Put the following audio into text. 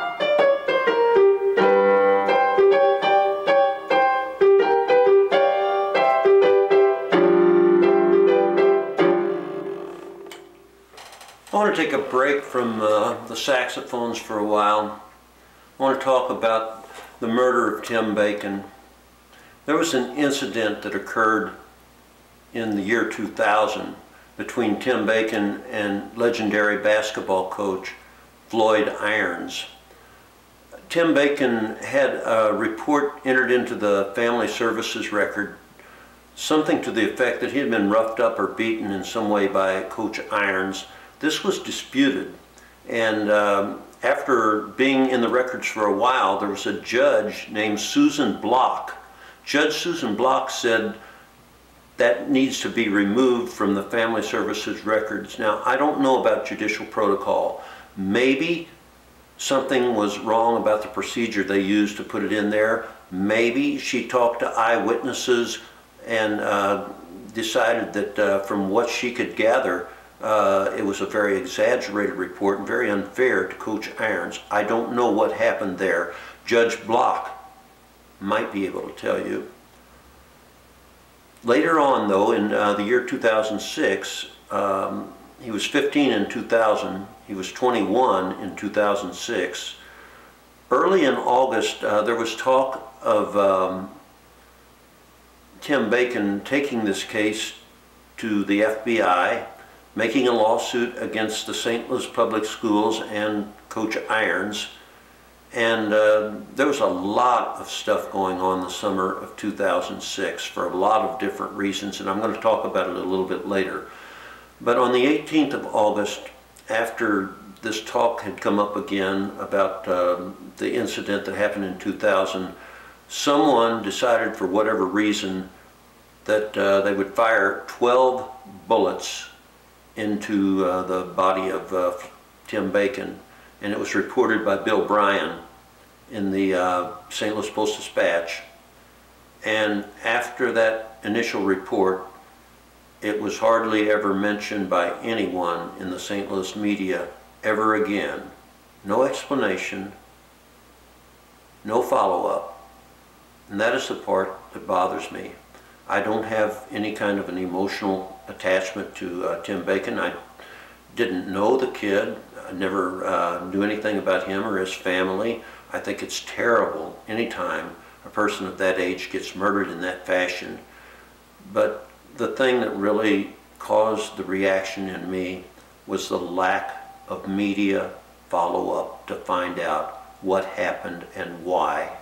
I want to take a break from the saxophones for a while. I want to talk about the murder of Tim Bacon. There was an incident that occurred in the year 2000 between Tim Bacon and legendary basketball coach Floyd Irons. Tim Bacon had a report entered into the family services record, something to the effect that he had been roughed up or beaten in some way by Coach Irons. This was disputed, and after being in the records for a while, there was a judge named Susan Block. Judge Susan Block said that needs to be removed from the family services records. Now, I don't know about judicial protocol. Maybe something was wrong about the procedure they used to put it in there. Maybe she talked to eyewitnesses and decided that from what she could gather, it was a very exaggerated report and very unfair to Coach Irons. I don't know what happened there. Judge Block might be able to tell you. Later on, though, in the year 2006, he was 15 in 2000. He was 21 in 2006. Early in August, there was talk of Tim Bacon taking this case to the FBI, making a lawsuit against the St. Louis Public Schools and Coach Irons. And there was a lot of stuff going on the summer of 2006 for a lot of different reasons, and I'm going to talk about it a little bit later. But on the 18th of August, after this talk had come up again about the incident that happened in 2000, someone decided for whatever reason that they would fire 12 bullets into the body of Tim Bacon. And it was reported by Bill Bryan in the St. Louis Post-Dispatch. And after that initial report, it was hardly ever mentioned by anyone in the St. Louis media ever again. No explanation, no follow-up. And that is the part that bothers me. I don't have any kind of an emotional attachment to Tim Bacon. I didn't know the kid. I never knew anything about him or his family. I think it's terrible anytime a person of that age gets murdered in that fashion. But the thing that really caused the reaction in me was the lack of media follow-up to find out what happened and why.